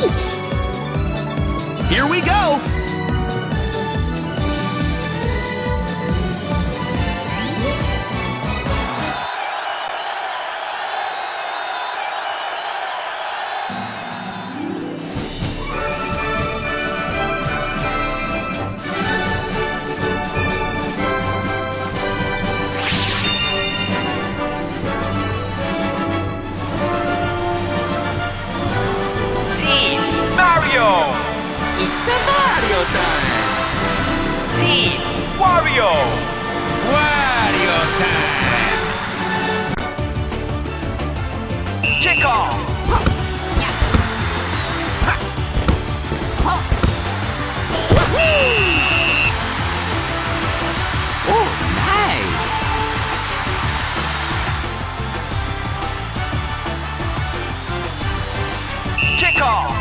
Neat! Here we go! It's a Mario time! Team Wario! Wario time! Kick off! Oh, nice! Kick off!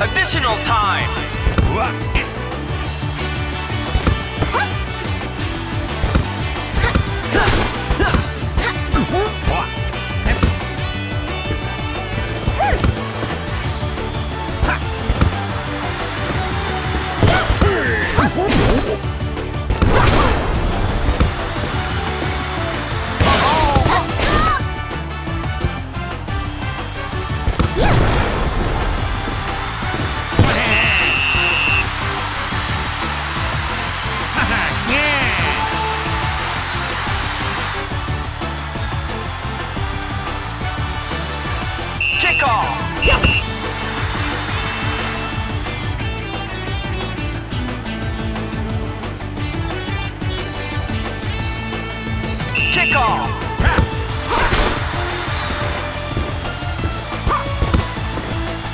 Additional time! kickoff. Yep. Kickoff. Woohoo!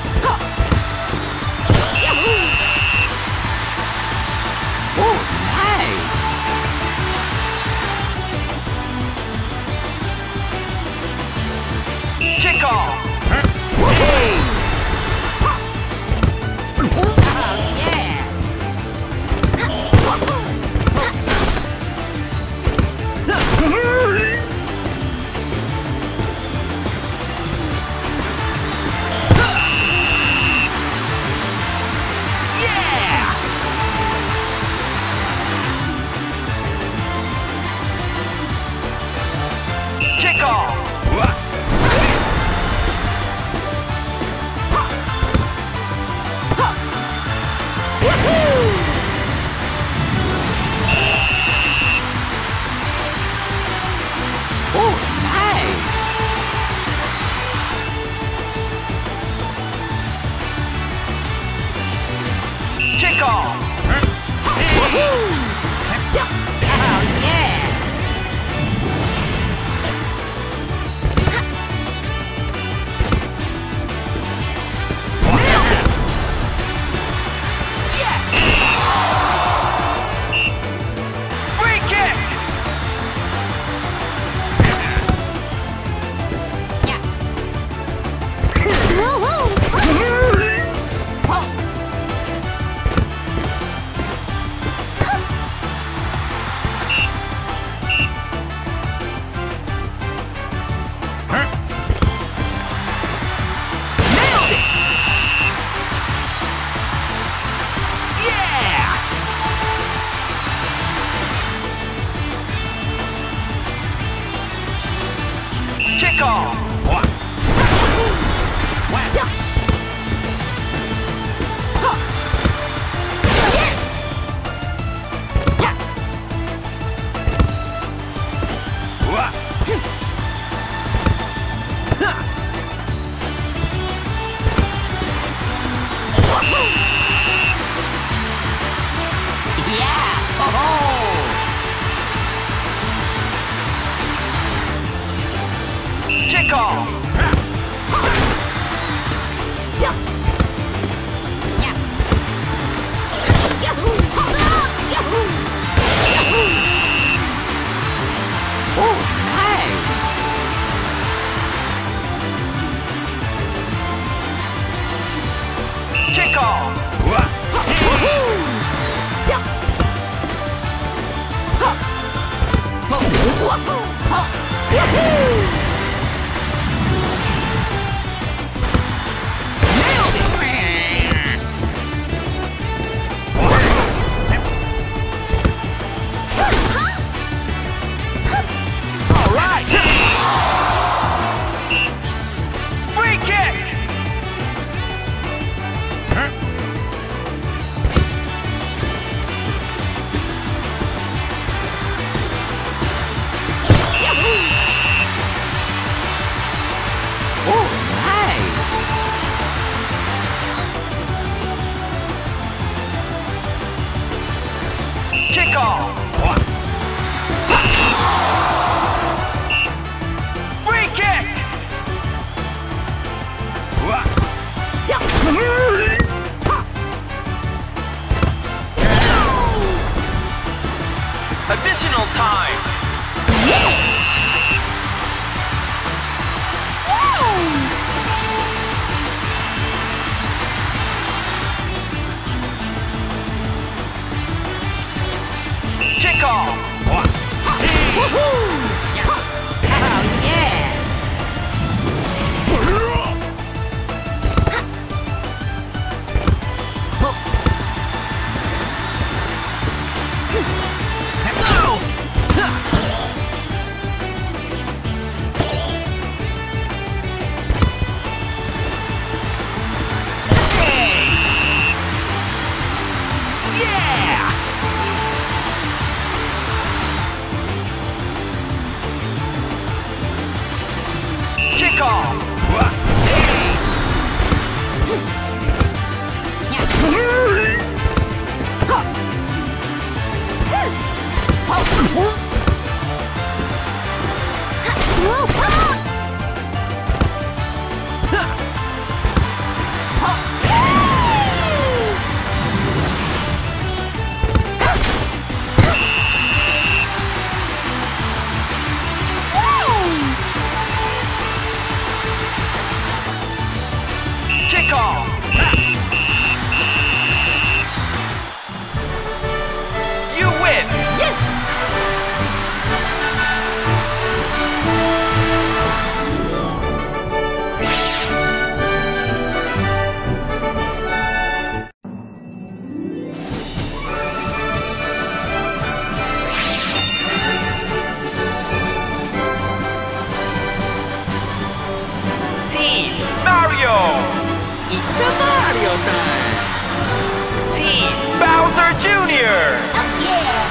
The Mario time! Team Bowser Jr. Up yeah!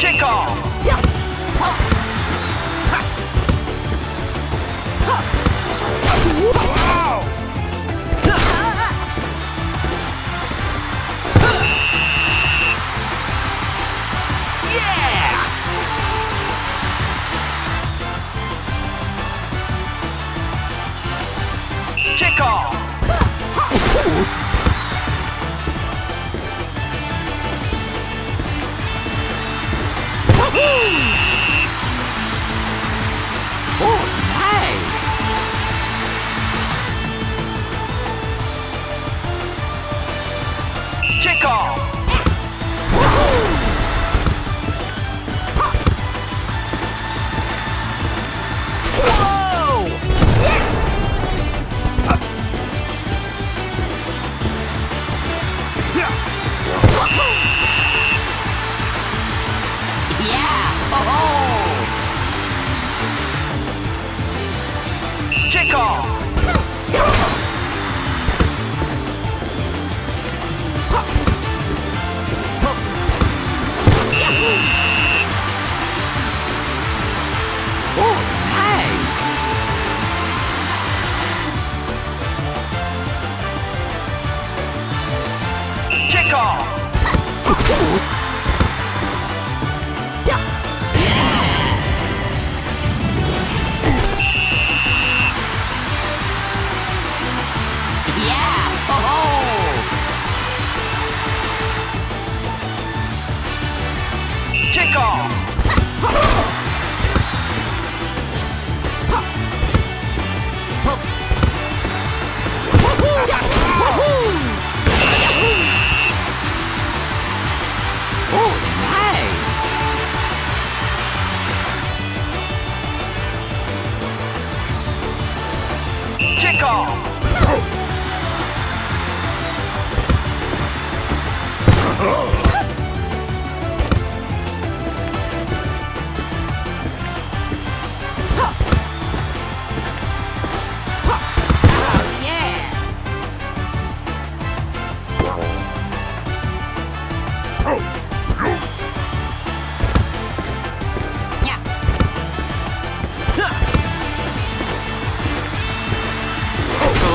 Kick off! Yeah. Ha. Ha. Ha. Wow! Oh,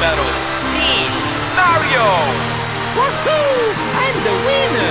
Medal Team Mario! Woohoo! I'm the winner!